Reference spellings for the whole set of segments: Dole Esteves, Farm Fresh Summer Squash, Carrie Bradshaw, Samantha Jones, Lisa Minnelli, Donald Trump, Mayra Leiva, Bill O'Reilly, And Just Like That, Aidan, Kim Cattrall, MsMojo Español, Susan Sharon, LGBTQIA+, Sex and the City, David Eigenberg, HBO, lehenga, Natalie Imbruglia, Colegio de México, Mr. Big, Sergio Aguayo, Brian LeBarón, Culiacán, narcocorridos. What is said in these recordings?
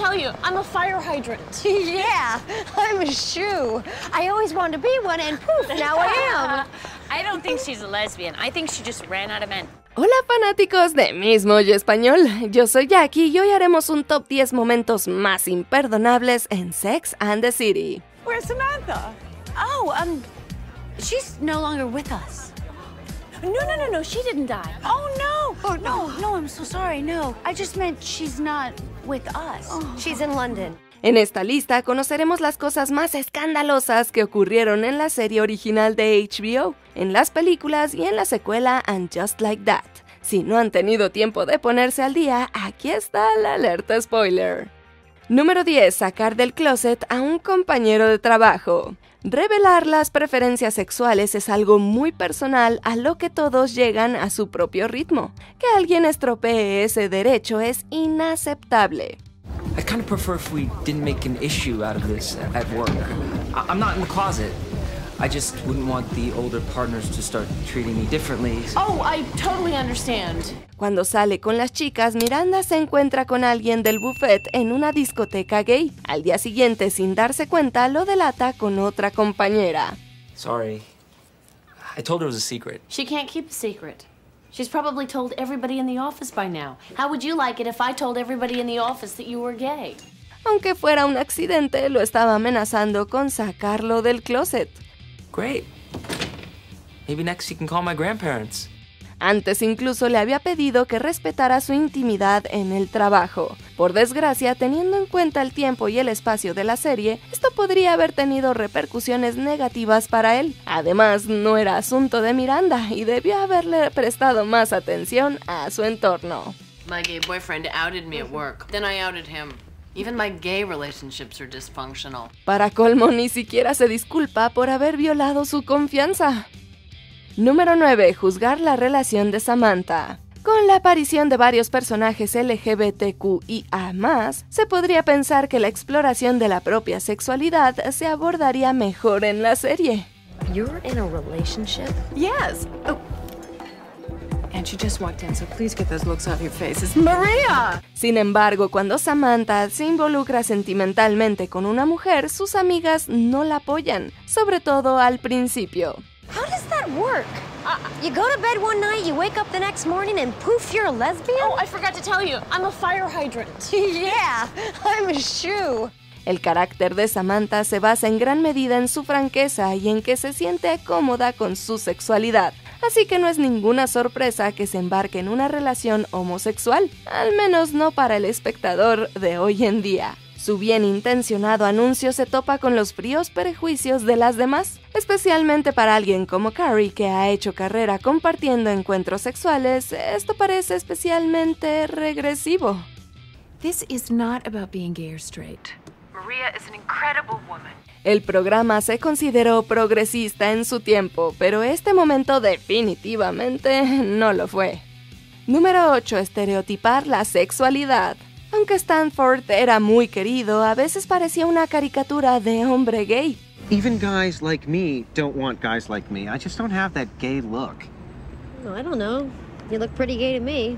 tell you, I'm a fire hydrant. Yeah, I'm a shoe. I always wanted to be one, and poof, now I am. I don't think she's a lesbian. I think she just ran out of men. Hola fanáticos de MsMojo Español, yo soy Jackie y hoy haremos un top 10 momentos más imperdonables en Sex and the City. Where's Samantha? Oh, she's no longer with us. No, she didn't die. Oh no, I'm so sorry, no. I just meant she's not with us. Oh. She's in London. En esta lista conoceremos las cosas más escandalosas que ocurrieron en la serie original de HBO, en las películas y en la secuela And Just Like That. Si no han tenido tiempo de ponerse al día, aquí está la alerta spoiler. Número 10. Sacar del closet a un compañero de trabajo. Revelar las preferencias sexuales es algo muy personal a lo que todos llegan a su propio ritmo. Que alguien estropee ese derecho es inaceptable. I kind of prefer if we didn't make an issue out of this at work. I'm not in the closet. I just wouldn't want the older partners to start treating me differently. Oh, I totally understand. Cuando sale con las chicas, Miranda se encuentra con alguien del buffet en una discoteca gay. Al día siguiente, sin darse cuenta, lo delata con otra compañera. Sorry. I told her it was a secret. She can't keep a secret. She's probably told everybody in the office by now. How would you like it if I told everybody in the office that you were gay? Aunque fuera un accidente, lo estaba amenazando con sacarlo del closet. Great. Maybe next you can call my grandparents. Antes incluso le había pedido que respetara su intimidad en el trabajo. Por desgracia, teniendo en cuenta el tiempo y el espacio de la serie, esto podría haber tenido repercusiones negativas para él. Además, no era asunto de Miranda y debió haberle prestado más atención a su entorno. My gay boyfriend outed me at work. Then I outed him. Even my gay relationships are dysfunctional. Para colmo, ni siquiera se disculpa por haber violado su confianza. Número 9. Juzgar la relación de Samantha. Con la aparición de varios personajes LGBTQIA+, se podría pensar que la exploración de la propia sexualidad se abordaría mejor en la serie. You're in a relationship? Yes. Oh. And she just walked in, so please get those looks off your faces. Maria! Sin embargo, cuando Samantha se involucra sentimentalmente con una mujer, sus amigas no la apoyan, sobre todo al principio. How does that work? You go to bed one night, you wake up the next morning, and poof, you're a lesbian? Oh, I forgot to tell you, I'm a fire hydrant. Yeah, I'm a shoe. El carácter de Samantha se basa en gran medida en su franqueza y en que se siente cómoda con su sexualidad, así que no es ninguna sorpresa que se embarque en una relación homosexual, al menos no para el espectador de hoy en día. Su bien intencionado anuncio se topa con los fríos prejuicios de las demás, especialmente para alguien como Carrie, que ha hecho carrera compartiendo encuentros sexuales. Esto parece especialmente regresivo. This is not about being gay or straight. Maria is an incredible woman. El programa se consideró progresista en su tiempo, pero este momento definitivamente no lo fue. Número 8. Estereotipar la sexualidad. Aunque Stanford era muy querido, a veces parecía una caricatura de hombre gay. Even guys like me don't want guys like me. I just don't have that gay look. I don't know. You look pretty gay to me.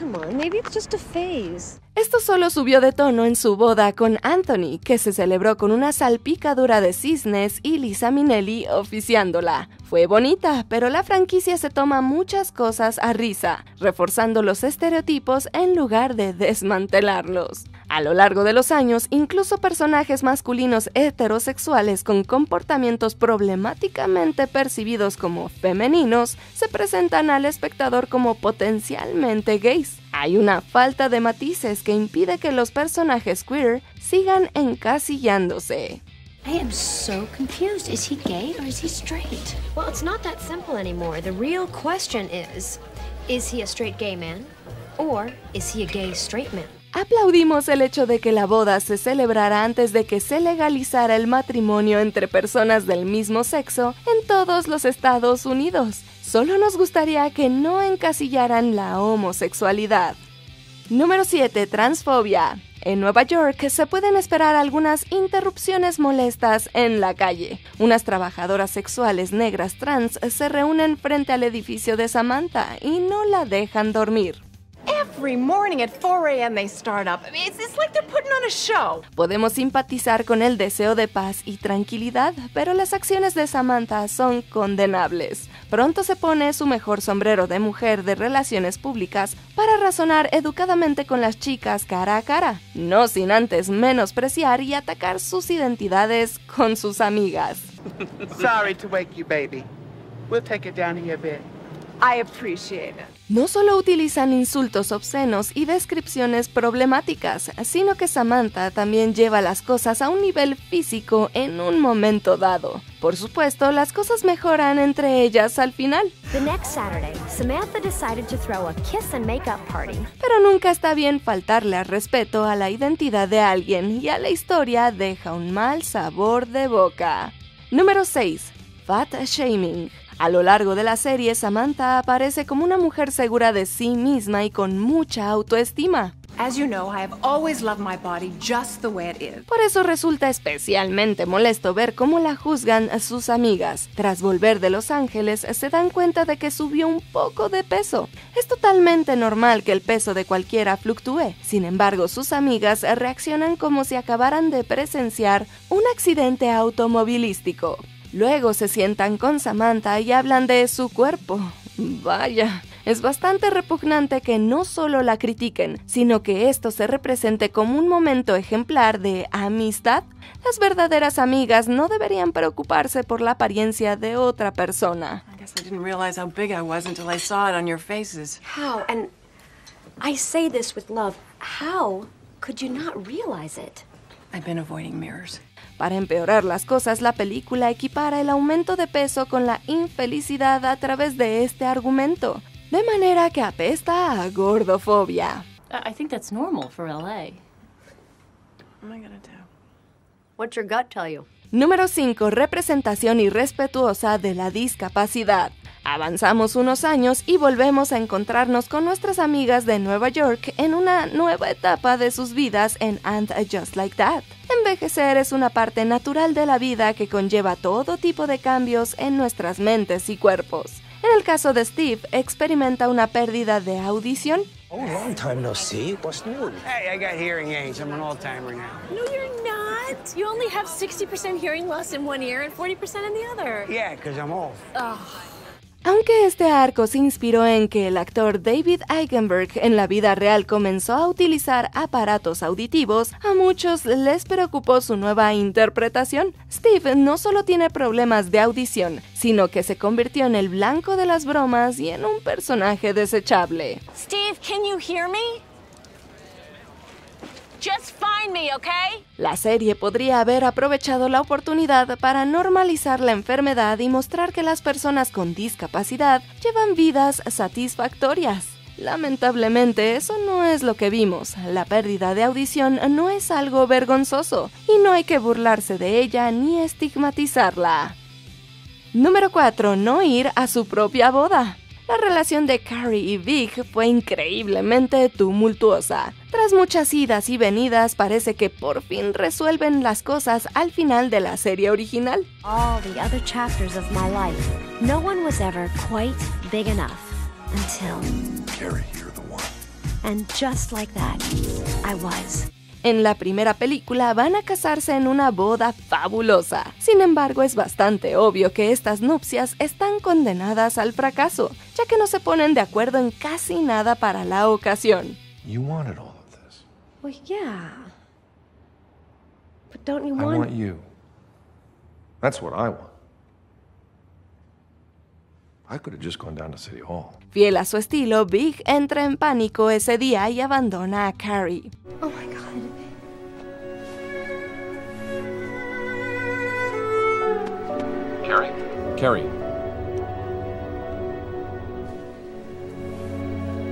Come on, maybe it's just a phase. Esto solo subió de tono en su boda con Anthony, que se celebró con una salpicadura de cisnes y Lisa Minnelli oficiándola. Fue bonita, pero la franquicia se toma muchas cosas a risa, reforzando los estereotipos en lugar de desmantelarlos. A lo largo de los años, incluso personajes masculinos heterosexuales con comportamientos problemáticamente percibidos como femeninos se presentan al espectador como potencialmente gays. Hay una falta de matices que impide que los personajes queer sigan encasillándose. I am so confused. Is he gay or is he straight? Well, it's not that simple anymore. The real question is he a straight gay man or is he a gay straight man? Aplaudimos el hecho de que la boda se celebrara antes de que se legalizara el matrimonio entre personas del mismo sexo en todos los Estados Unidos. Solo nos gustaría que no encasillaran la homosexualidad. Número 7. Transfobia. En Nueva York se pueden esperar algunas interrupciones molestas en la calle. Unas trabajadoras sexuales negras trans se reúnen frente al edificio de Samantha y no la dejan dormir. every morning at 4 a.m. they start up. I mean, it's like they're putting on a show. Podemos simpatizar con el deseo de paz y tranquilidad, pero las acciones de Samantha son condenables. Pronto se pone su mejor sombrero de mujer de relaciones públicas para razonar educadamente con las chicas cara a cara, no sin antes menospreciar y atacar sus identidades con sus amigas. Sorry to wake you, baby. We'll take it down in your bed. I appreciate it. No solo utilizan insultos obscenos y descripciones problemáticas, sino que Samantha también lleva las cosas a un nivel físico en un momento dado. Por supuesto, las cosas mejoran entre ellas al final. The next Saturday, Samantha decided to throw a kiss and makeup party. Pero nunca está bien faltarle al respeto a la identidad de alguien y a la historia deja un mal sabor de boca. Número 6. Fat shaming. A lo largo de la serie, Samantha aparece como una mujer segura de sí misma y con mucha autoestima. Por eso resulta especialmente molesto ver cómo la juzgan a sus amigas. Tras volver de Los Ángeles, se dan cuenta de que subió un poco de peso. Es totalmente normal que el peso de cualquiera fluctúe. Sin embargo, sus amigas reaccionan como si acabaran de presenciar un accidente automovilístico. Luego se sientan con Samantha y hablan de su cuerpo. Vaya, es bastante repugnante que no solo la critiquen, sino que esto se represente como un momento ejemplar de amistad. Las verdaderas amigas no deberían preocuparse por la apariencia de otra persona. Para empeorar las cosas, la película equipara el aumento de peso con la infelicidad a través de este argumento, de manera que apesta a gordofobia. I think that's normal for LA. What am I gonna do? What's your gut tell you? Número 5. Representación irrespetuosa de la discapacidad. Avanzamos unos años y volvemos a encontrarnos con nuestras amigas de Nueva York en una nueva etapa de sus vidas en And Just Like That. Envejecer es una parte natural de la vida que conlleva todo tipo de cambios en nuestras mentes y cuerpos. En el caso de Steve, experimenta una pérdida de audición. Oh, long time no see. What's new? Hey, I got hearing aids. I'm an old-timer now. No, you're not. You only have 60% hearing loss in one ear and 40% in the other. Yeah, because I'm old. Oh. Aunque este arco se inspiró en que el actor David Eigenberg en la vida real comenzó a utilizar aparatos auditivos, a muchos les preocupó su nueva interpretación. Steve no solo tiene problemas de audición, sino que se convirtió en el blanco de las bromas y en un personaje desechable. Steve, can you hear me? Just find me, okay? La serie podría haber aprovechado la oportunidad para normalizar la enfermedad y mostrar que las personas con discapacidad llevan vidas satisfactorias. Lamentablemente, eso no es lo que vimos. La pérdida de audición no es algo vergonzoso y no hay que burlarse de ella ni estigmatizarla. Número 4. No ir a su propia boda. La relación de Carrie y Big fue increíblemente tumultuosa. Tras muchas idas y venidas, parece que por fin resuelven las cosas al final de la serie original. All the other chapters of my life, no one was ever quite big enough until Carrie, you're the one. And just like that, I was. En la primera película van a casarse en una boda fabulosa. Sin embargo, es bastante obvio que estas nupcias están condenadas al fracaso, ya que no se ponen de acuerdo en casi nada para la ocasión. You wanted all of this. Well, yeah. But don't you want... I want you. That's what I want. I could have just gone down to City Hall. Fiel a su estilo, Big entra en pánico ese día y abandona a Carrie. Oh my God. Carrie. Carrie.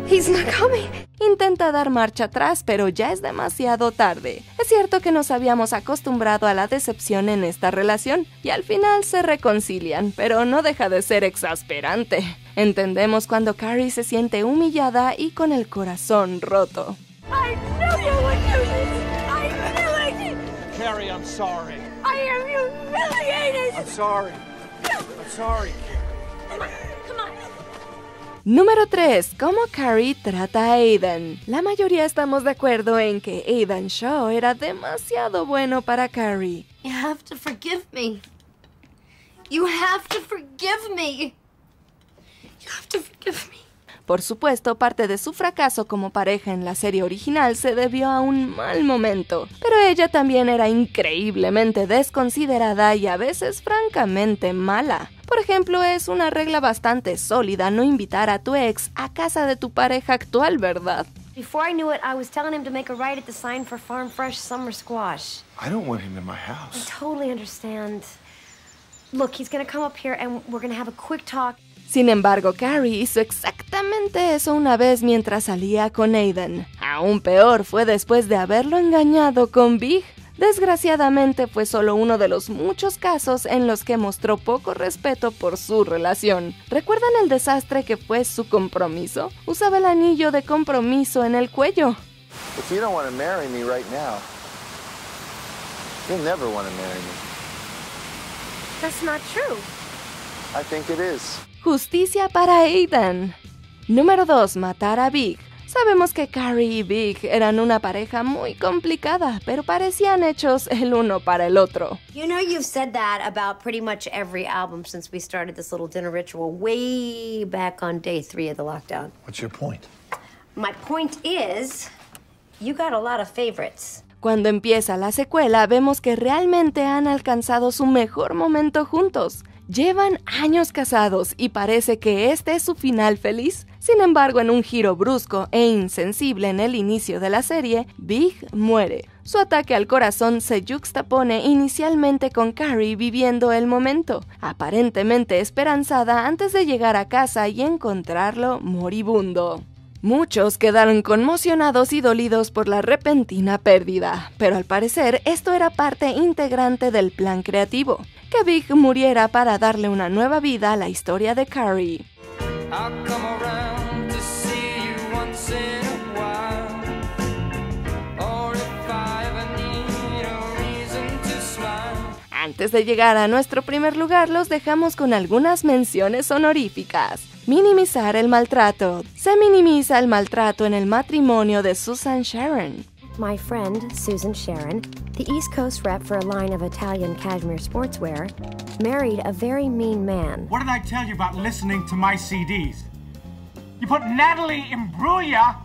He's not coming. Intenta dar marcha atrás, pero ya es demasiado tarde. Es cierto que nos habíamos acostumbrado a la decepción en esta relación, y al final se reconcilian, pero no deja de ser exasperante. Entendemos cuando Carrie se siente humillada y con el corazón roto. I knew you would do this. I knew it. Carrie, I'm sorry. I am humiliated. I'm sorry. I'm sorry. Come on. Número 3. ¿Cómo Carrie trata a Aidan? La mayoría estamos de acuerdo en que Aidan Shaw era demasiado bueno para Carrie. You have to forgive me. You have to forgive me. You have to forgive me. Por supuesto, parte de su fracaso como pareja en la serie original se debió a un mal momento, pero ella también era increíblemente desconsiderada y a veces francamente mala. Por ejemplo, es una regla bastante sólida no invitar a tu ex a casa de tu pareja actual, ¿verdad? Before I knew it, I was telling him to make a right at the sign for Farm Fresh Summer Squash. I don't want him in my house. I totally understand. Look, he's gonna come up here and we're gonna have a quick talk. Sin embargo, Carrie hizo exactamente eso una vez mientras salía con Aidan. Aún peor fue después de haberlo engañado con Big. Desgraciadamente fue solo uno de los muchos casos en los que mostró poco respeto por su relación. ¿Recuerdan el desastre que fue su compromiso? Usaba el anillo de compromiso en el cuello. If you don't want to marry me right now, you'll never want to marry me. That's not true. I think it is. Justicia para Aidan. Número 2. Matar a Big. Sabemos que Carrie y Big eran una pareja muy complicada, pero parecían hechos el uno para el otro. You know you've said that about pretty much every album since we started this little dinner ritual way back on day 3 of the lockdown. What's your point? My point is, you got a lot of favorites. Cuando empieza la secuela, vemos que realmente han alcanzado su mejor momento juntos. Llevan años casados y parece que este es su final feliz. Sin embargo, en un giro brusco e insensible en el inicio de la serie, Big muere. Su ataque al corazón se yuxtapone inicialmente con Carrie viviendo el momento, aparentemente esperanzada antes de llegar a casa y encontrarlo moribundo. Muchos quedaron conmocionados y dolidos por la repentina pérdida, pero al parecer esto era parte integrante del plan creativo, que Big muriera para darle una nueva vida a la historia de Carrie. Antes de llegar a nuestro primer lugar, los dejamos con algunas menciones honoríficas. Minimizar el maltrato. Se minimiza el maltrato en el matrimonio de Susan Sharon. My friend, Susan Sharon, the East Coast rep for a line of Italian cashmere sportswear, married a very mean man. What did I tell you about listening to my CDs? You put Natalie Imbruglia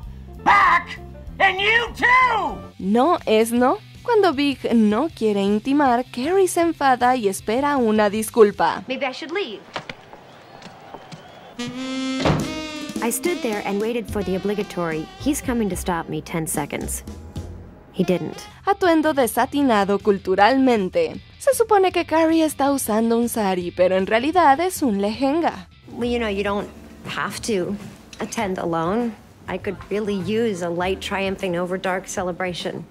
back and you too! No es no. Cuando Big no quiere intimar, Carrie se enfada y espera una disculpa. Maybe I should leave. I stood there and waited for the obligatory, he's coming to stop me 10 seconds. He didn't. Atuendo desatinado culturalmente. Se supone que Carrie está usando un sari, pero en realidad es un lehenga. Well, you know, you don't have to attend alone. I could really use a light triumphing over dark celebration.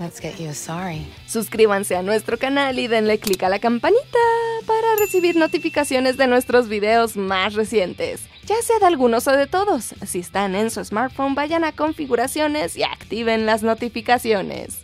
Let's get you a sorry. Suscríbanse a nuestro canal y denle click a la campanita para recibir notificaciones de nuestros videos más recientes, ya sea de algunos o de todos. Si están en su smartphone, vayan a configuraciones y activen las notificaciones.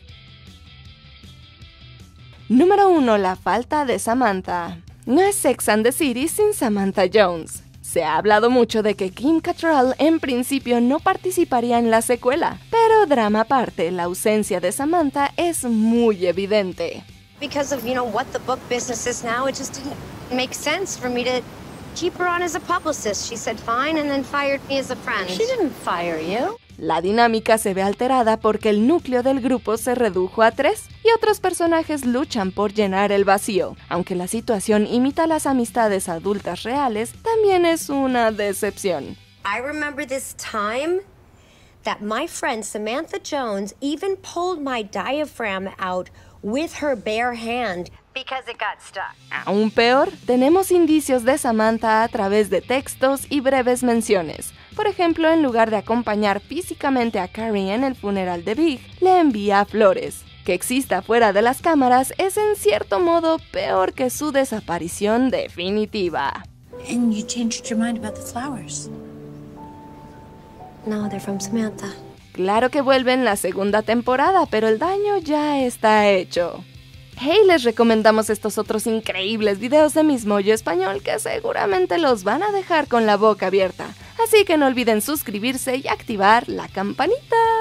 Número 1. La falta de Samantha. No es Sex and the City sin Samantha Jones. Se ha hablado mucho de que Kim Cattrall en principio no participaría en la secuela, pero drama aparte, la ausencia de Samantha es muy evidente. Because of, you know, what the book business is now, it just didn't make sense for me to keep her on as a publicist. She said fine and then fired me as a friend. She didn't fire you. La dinámica se ve alterada porque el núcleo del grupo se redujo a 3 y otros personajes luchan por llenar el vacío. Aunque la situación imita las amistades adultas reales, también es una decepción. I remember this time that my friend Samantha Jones even pulled my diaphragm out with her bare hand. Because it got stuck. Aún peor, tenemos indicios de Samantha a través de textos y breves menciones. Por ejemplo, en lugar de acompañar físicamente a Carrie en el funeral de Big, le envía flores. Que exista fuera de las cámaras es en cierto modo peor que su desaparición definitiva. And you changed your mind about the flowers. No, they're from Samantha. Claro que vuelve en la segunda temporada, pero el daño ya está hecho. Hey, les recomendamos estos otros increíbles videos de MsMojo Español que seguramente los van a dejar con la boca abierta. Así que no olviden suscribirse y activar la campanita.